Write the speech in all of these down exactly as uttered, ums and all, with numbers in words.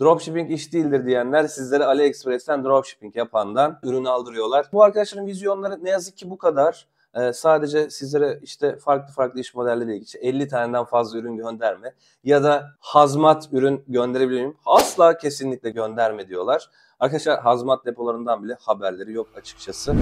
Dropshipping iş değildir diyenler sizlere AliExpress'ten dropshipping yapandan ürün aldırıyorlar. Bu arkadaşların vizyonları ne yazık ki bu kadar. Ee, sadece sizlere işte farklı farklı iş modelleriyle ilgili elli taneden fazla ürün gönderme ya da hazmat ürün gönderebiliyor muyum? Asla kesinlikle gönderme diyorlar. Arkadaşlar hazmat depolarından bile haberleri yok açıkçası.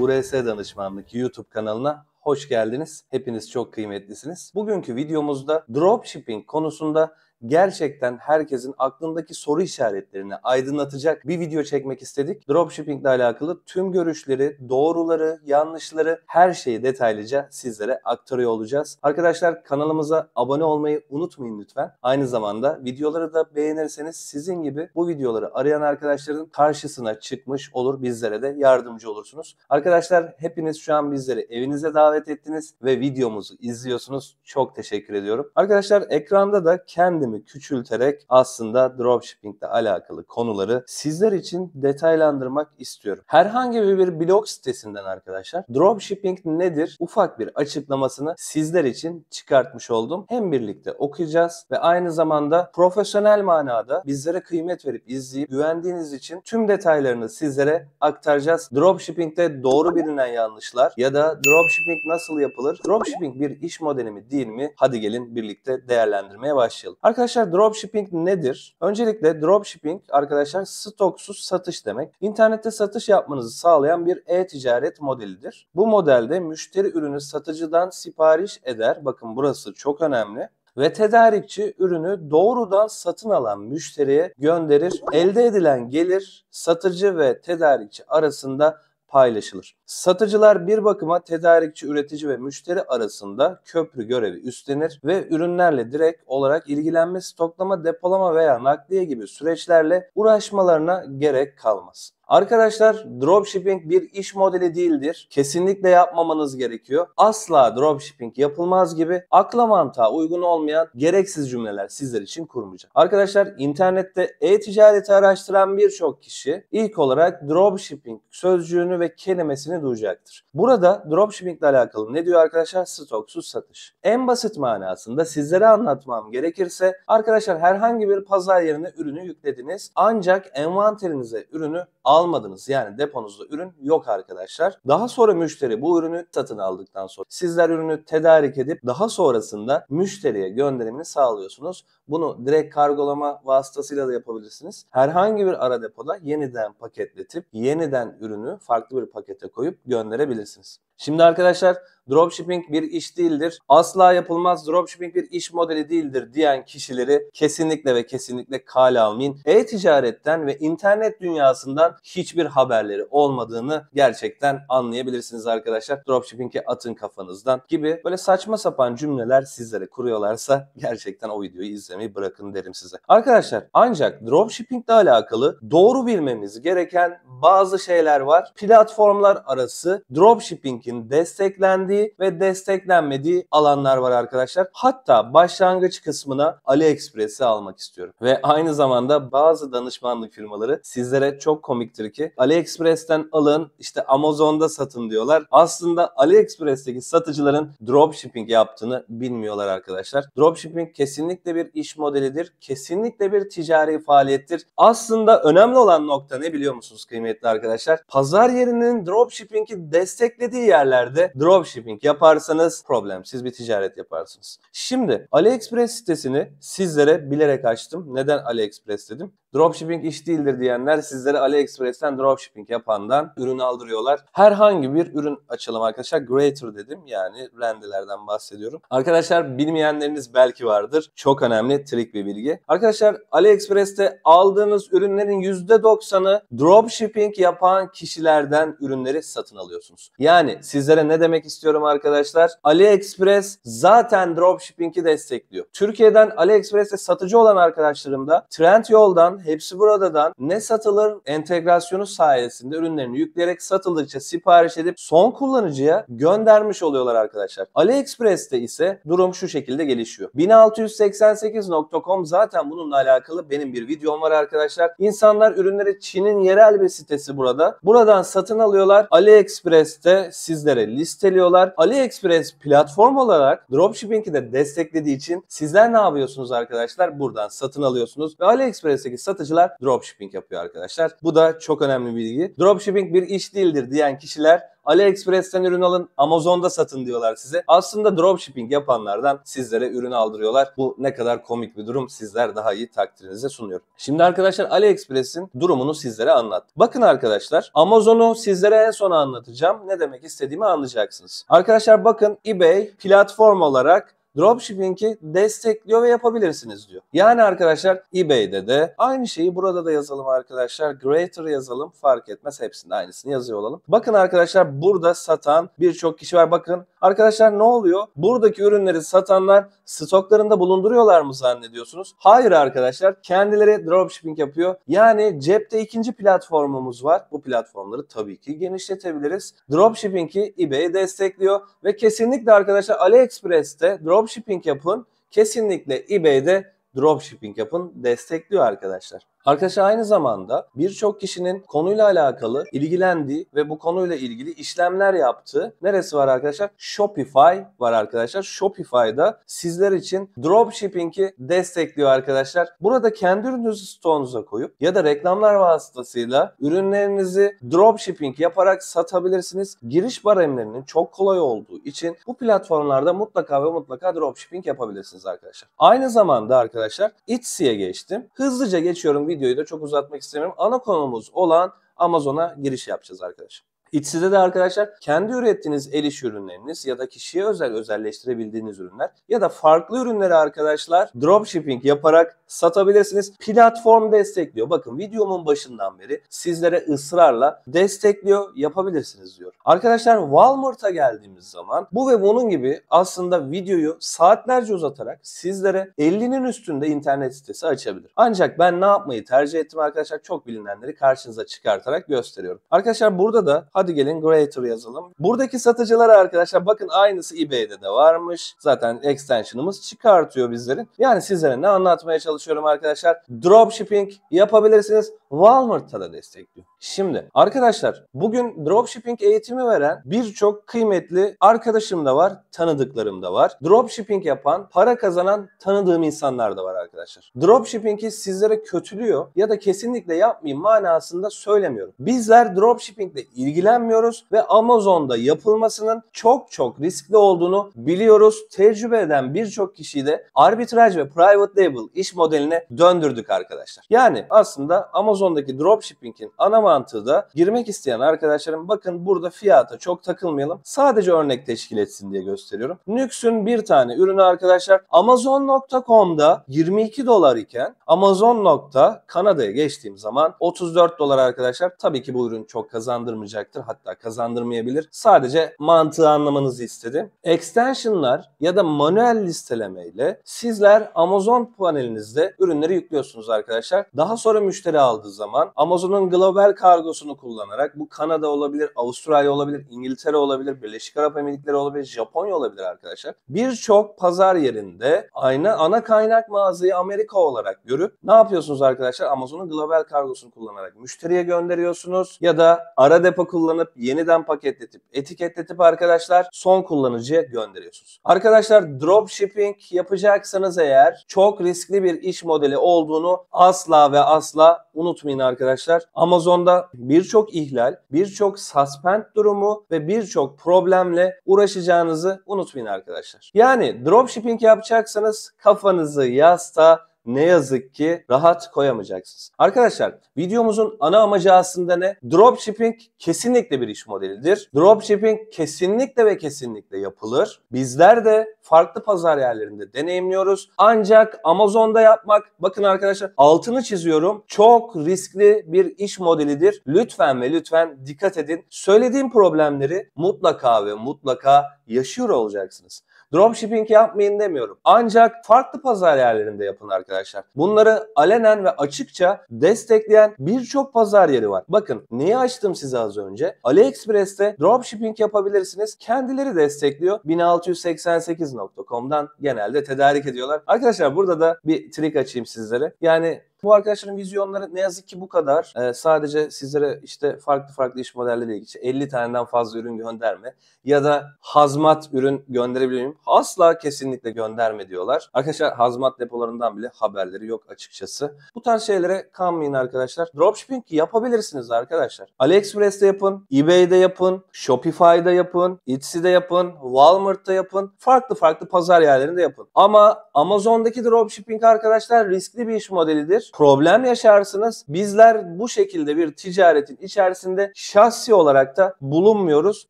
U R S Danışmanlık YouTube kanalına hoş geldiniz. Hepiniz çok kıymetlisiniz. Bugünkü videomuzda dropshipping konusunda gerçekten herkesin aklındaki soru işaretlerini aydınlatacak bir video çekmek istedik. Dropshipping ile alakalı tüm görüşleri, doğruları, yanlışları, her şeyi detaylıca sizlere aktarıyor olacağız. Arkadaşlar kanalımıza abone olmayı unutmayın lütfen. Aynı zamanda videoları da beğenirseniz sizin gibi bu videoları arayan arkadaşların karşısına çıkmış olur. Bizlere de yardımcı olursunuz. Arkadaşlar hepiniz şu an bizleri evinize davet ettiniz ve videomuzu izliyorsunuz. Çok teşekkür ediyorum. Arkadaşlar ekranda da kendimi küçülterek aslında dropshipping ile alakalı konuları sizler için detaylandırmak istiyorum. Herhangi bir blog sitesinden arkadaşlar dropshipping nedir? Ufak bir açıklamasını sizler için çıkartmış oldum. Hem birlikte okuyacağız ve aynı zamanda profesyonel manada bizlere kıymet verip izleyip güvendiğiniz için tüm detaylarını sizlere aktaracağız. Dropshipping'de doğru bilinen yanlışlar ya da dropshipping nasıl yapılır? Dropshipping bir iş modeli mi değil mi? Hadi gelin birlikte değerlendirmeye başlayalım. Arkadaşlar Arkadaşlar dropshipping nedir? Öncelikle dropshipping arkadaşlar stoksuz satış demek. İnternette satış yapmanızı sağlayan bir e-ticaret modelidir. Bu modelde müşteri ürünü satıcıdan sipariş eder. Bakın burası çok önemli. Ve tedarikçi ürünü doğrudan satın alan müşteriye gönderir. Elde edilen gelir satıcı ve tedarikçi arasında paylaşılır. Satıcılar bir bakıma tedarikçi, üretici ve müşteri arasında köprü görevi üstlenir ve ürünlerle direkt olarak ilgilenme, stoklama, depolama veya nakliye gibi süreçlerle uğraşmalarına gerek kalmaz. Arkadaşlar dropshipping bir iş modeli değildir. Kesinlikle yapmamanız gerekiyor. Asla dropshipping yapılmaz gibi akla mantığa uygun olmayan gereksiz cümleler sizler için kurmayacağım. Arkadaşlar internette e-ticareti araştıran birçok kişi ilk olarak dropshipping sözcüğünü ve kelimesini duyacaktır. Burada dropshipping ile alakalı ne diyor arkadaşlar? Stoksuz satış. En basit manasında sizlere anlatmam gerekirse arkadaşlar herhangi bir pazar yerine ürünü yüklediniz ancak envanterinize ürünü almadınız. Yani deponuzda ürün yok arkadaşlar. Daha sonra müşteri bu ürünü satın aldıktan sonra sizler ürünü tedarik edip daha sonrasında müşteriye gönderimini sağlıyorsunuz. Bunu direkt kargolama vasıtasıyla da yapabilirsiniz. Herhangi bir ara depoda yeniden paketletip yeniden ürünü farklı bir pakete koyup gönderebilirsiniz. Şimdi arkadaşlar dropshipping bir iş değildir. Asla yapılmaz. Dropshipping bir iş modeli değildir diyen kişileri kesinlikle ve kesinlikle kale almayın. E-ticaretten ve internet dünyasından hiçbir haberleri olmadığını gerçekten anlayabilirsiniz arkadaşlar. Dropshipping'e atın kafanızdan gibi böyle saçma sapan cümleler sizlere kuruyorlarsa gerçekten o videoyu izlemeyi bırakın derim size. Arkadaşlar ancak dropshipping ile alakalı doğru bilmemiz gereken bazı şeyler var. Platformlar arası dropshipping'in desteklendiği ve desteklenmediği alanlar var arkadaşlar. Hatta başlangıç kısmına AliExpress'i almak istiyorum. Ve aynı zamanda bazı danışmanlık firmaları sizlere çok komiktir ki AliExpress'ten alın işte Amazon'da satın diyorlar. Aslında AliExpress'teki satıcıların dropshipping yaptığını bilmiyorlar arkadaşlar. Dropshipping kesinlikle bir iş modelidir. Kesinlikle bir ticari faaliyettir. Aslında önemli olan nokta ne biliyor musunuz kıymetli arkadaşlar? Pazar yerinin dropshipping'i desteklediği yerlerde dropshipping yaparsanız problemsiz bir ticaret yaparsınız. Şimdi AliExpress sitesini sizlere bilerek açtım. Neden AliExpress dedim? Dropshipping iş değildir diyenler sizlere AliExpress'ten dropshipping yapandan ürün aldırıyorlar. Herhangi bir ürün açalım arkadaşlar. Greater dedim yani rendelerden bahsediyorum. Arkadaşlar bilmeyenleriniz belki vardır. Çok önemli trik bir bilgi. Arkadaşlar AliExpress'te aldığınız ürünlerin yüzde doksanı dropshipping yapan kişilerden ürünleri satın alıyorsunuz. Yani sizlere ne demek istiyorum arkadaşlar? AliExpress zaten dropshipping'i destekliyor. Türkiye'den AliExpress'te satıcı olan arkadaşlarım da Trendyol'dan, Hepsi Burada'dan Ne Satılır entegrasyonu sayesinde ürünlerini yükleyerek satıldıkça sipariş edip son kullanıcıya göndermiş oluyorlar arkadaşlar. AliExpress'te ise durum şu şekilde gelişiyor. bin altı yüz seksen sekiz nokta com zaten bununla alakalı benim bir videom var arkadaşlar. İnsanlar ürünleri Çin'in yerel bir sitesi burada. Buradan satın alıyorlar. AliExpress'te siz sizlere listeliyorlar. AliExpress platform olarak dropshipping'i de desteklediği için sizler ne yapıyorsunuz arkadaşlar? Buradan satın alıyorsunuz ve AliExpress'teki satıcılar dropshipping yapıyor arkadaşlar. Bu da çok önemli bir bilgi. Dropshipping bir iş değildir diyen kişiler AliExpress'ten ürün alın, Amazon'da satın diyorlar size. Aslında dropshipping yapanlardan sizlere ürün aldırıyorlar. Bu ne kadar komik bir durum, sizler daha iyi takdirinize sunuyorum. Şimdi arkadaşlar AliExpress'in durumunu sizlere anlat. Bakın arkadaşlar, Amazon'u sizlere en son anlatacağım. Ne demek istediğimi anlayacaksınız. Arkadaşlar bakın, eBay platform olarak dropshipping'i destekliyor ve yapabilirsiniz diyor. Yani arkadaşlar eBay'de de aynı şeyi burada da yazalım arkadaşlar. Greater yazalım, fark etmez, hepsinde aynısını yazıyor olalım. Bakın arkadaşlar, burada satan birçok kişi var. Bakın arkadaşlar, ne oluyor? Buradaki ürünleri satanlar stoklarında bulunduruyorlar mı zannediyorsunuz? Hayır arkadaşlar, kendileri dropshipping yapıyor. Yani cepte ikinci platformumuz var. Bu platformları tabii ki genişletebiliriz. Dropshipping'i eBay destekliyor ve kesinlikle arkadaşlar AliExpress'te dropshipping dropshipping yapın. Kesinlikle eBay'de dropshipping yapın. Destekliyor arkadaşlar. Arkadaşlar aynı zamanda birçok kişinin konuyla alakalı ilgilendiği ve bu konuyla ilgili işlemler yaptığı neresi var arkadaşlar? Shopify var arkadaşlar. Shopify'da sizler için dropshipping'i destekliyor arkadaşlar. Burada kendi ürününüzü stoğunuza koyup ya da reklamlar vasıtasıyla ürünlerinizi dropshipping yaparak satabilirsiniz. Giriş baremlerinin çok kolay olduğu için bu platformlarda mutlaka ve mutlaka dropshipping yapabilirsiniz arkadaşlar. Aynı zamanda arkadaşlar Etsy'ye geçtim. Hızlıca geçiyorum. Videoyu da çok uzatmak istemiyorum. Ana konumuz olan Amazon'a giriş yapacağız arkadaşlar. Etsy'de de arkadaşlar kendi ürettiğiniz el iş ürünleriniz ya da kişiye özel özelleştirebildiğiniz ürünler ya da farklı ürünleri arkadaşlar dropshipping yaparak satabilirsiniz. Platform destekliyor. Bakın videomun başından beri sizlere ısrarla destekliyor, yapabilirsiniz diyor. Arkadaşlar Walmart'a geldiğimiz zaman bu ve bunun gibi aslında videoyu saatlerce uzatarak sizlere ellinin üstünde internet sitesi açabilir. Ancak ben ne yapmayı tercih ettim arkadaşlar? Çok bilinenleri karşınıza çıkartarak gösteriyorum. Arkadaşlar burada da hadi gelin Greater yazalım. Buradaki satıcılar arkadaşlar bakın aynısı eBay'de de varmış. Zaten extension'ımız çıkartıyor bizlerin. Yani sizlere ne anlatmaya çalışıyorum arkadaşlar? Dropshipping yapabilirsiniz. Walmart'ta da destekliyor. Şimdi arkadaşlar bugün dropshipping eğitimi veren birçok kıymetli arkadaşım da var, tanıdıklarım da var. Dropshipping yapan, para kazanan tanıdığım insanlar da var arkadaşlar. Dropshipping'i sizlere kötülüyor ya da kesinlikle yapmayın manasında söylemiyorum. Bizler dropshipping ile ilgilenmiyoruz ve Amazon'da yapılmasının çok çok riskli olduğunu biliyoruz. Tecrübe eden birçok kişiyi de arbitraj ve private label iş modeline döndürdük arkadaşlar. Yani aslında Amazon'daki dropshipping'in ana mantığı da girmek isteyen arkadaşlarım bakın burada fiyata çok takılmayalım. Sadece örnek teşkil etsin diye gösteriyorum. Nux'un bir tane ürünü arkadaşlar amazon nokta com'da yirmi iki dolar iken amazon nokta kanada'ya geçtiğim zaman otuz dört dolar arkadaşlar. Tabii ki bu ürün çok kazandırmayacaktır. Hatta kazandırmayabilir. Sadece mantığı anlamanızı istedim. Extension'lar ya da manuel listelemeyle sizler Amazon panelinizde ürünleri yüklüyorsunuz arkadaşlar. Daha sonra müşteri aldığı zaman Amazon'un global kargosunu kullanarak bu Kanada olabilir, Avustralya olabilir, İngiltere olabilir, Birleşik Arap Emirlikleri olabilir, Japonya olabilir arkadaşlar. Birçok pazar yerinde aynı ana kaynak mağazayı Amerika olarak görüp ne yapıyorsunuz arkadaşlar? Amazon'un global kargosunu kullanarak müşteriye gönderiyorsunuz ya da ara depo kullanıp yeniden paketletip etiketletip arkadaşlar son kullanıcıya gönderiyorsunuz. Arkadaşlar dropshipping yapacaksanız eğer çok riskli bir iş modeli olduğunu asla ve asla unutmayın arkadaşlar. Amazon birçok ihlal, birçok suspend durumu ve birçok problemle uğraşacağınızı unutmayın arkadaşlar. Yani dropshipping yapacaksanız kafanızı yastığa ne yazık ki rahat koyamayacaksınız. Arkadaşlar videomuzun ana amacı aslında ne? Dropshipping kesinlikle bir iş modelidir. Dropshipping kesinlikle ve kesinlikle yapılır. Bizler de farklı pazar yerlerinde deneyimliyoruz. Ancak Amazon'da yapmak, bakın arkadaşlar altını çiziyorum, çok riskli bir iş modelidir. Lütfen ve lütfen dikkat edin. Söylediğim problemleri mutlaka ve mutlaka yaşıyor olacaksınız. Dropshipping yapmayın demiyorum. Ancak farklı pazar yerlerinde yapın arkadaşlar. Bunları alenen ve açıkça destekleyen birçok pazar yeri var. Bakın neyi açtım size az önce? AliExpress'te dropshipping yapabilirsiniz. Kendileri destekliyor. bin altı yüz seksen sekiz nokta com'dan genelde tedarik ediyorlar. Arkadaşlar burada da bir trik açayım sizlere. Yani Bu arkadaşların vizyonları ne yazık ki bu kadar. Ee, sadece sizlere işte farklı farklı iş modelleriyle ilgili elli taneden fazla ürün gönderme ya da hazmat ürün gönderebilir miyim? Asla kesinlikle gönderme diyorlar. Arkadaşlar hazmat depolarından bile haberleri yok açıkçası. Bu tarz şeylere kanmayın arkadaşlar. Dropshipping yapabilirsiniz arkadaşlar. AliExpress'te yapın, eBay'de yapın, Shopify'da yapın, Etsy'de yapın, Walmart'ta yapın. Farklı farklı pazar yerlerinde yapın. Ama Amazon'daki dropshipping arkadaşlar riskli bir iş modelidir. Problem yaşarsınız. Bizler bu şekilde bir ticaretin içerisinde şahsi olarak da bulunmuyoruz.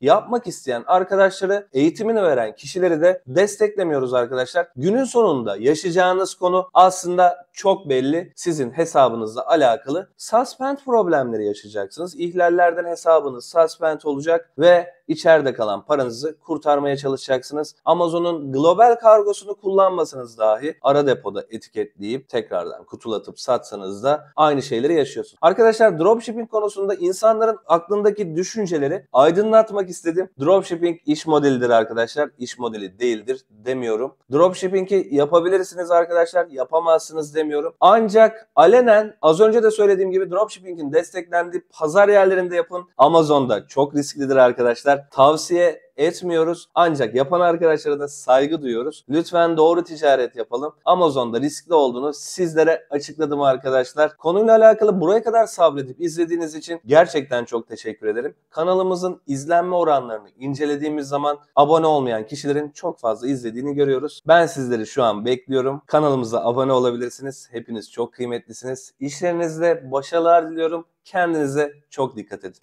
Yapmak isteyen arkadaşları, eğitimini veren kişileri de desteklemiyoruz arkadaşlar. Günün sonunda yaşayacağınız konu aslında çok belli. Sizin hesabınızla alakalı suspend problemleri yaşayacaksınız. İhlallerden hesabınız suspend olacak ve içeride kalan paranızı kurtarmaya çalışacaksınız. Amazon'un global kargosunu kullanmasanız dahi ara depoda etiketleyip tekrardan kutulatıp satsanız da aynı şeyleri yaşıyorsunuz. Arkadaşlar dropshipping konusunda insanların aklındaki düşünceleri aydınlatmak istedim. Dropshipping iş modelidir arkadaşlar. İş modeli değildir demiyorum. Dropshipping'i yapabilirsiniz arkadaşlar. Yapamazsınız demiyorum. Ancak alenen az önce de söylediğim gibi dropshipping'in desteklendiği pazar yerlerinde yapın. Amazon'da çok risklidir arkadaşlar. Tavsiye etmiyoruz. Ancak yapan arkadaşlara da saygı duyuyoruz. Lütfen doğru ticaret yapalım. Amazon'da riskli olduğunu sizlere açıkladım arkadaşlar. Konuyla alakalı buraya kadar sabredip izlediğiniz için gerçekten çok teşekkür ederim. Kanalımızın izlenme oranlarını incelediğimiz zaman abone olmayan kişilerin çok fazla izlediğini görüyoruz. Ben sizleri şu an bekliyorum. Kanalımıza abone olabilirsiniz. Hepiniz çok kıymetlisiniz. İşlerinizde başarılar diliyorum. Kendinize çok dikkat edin.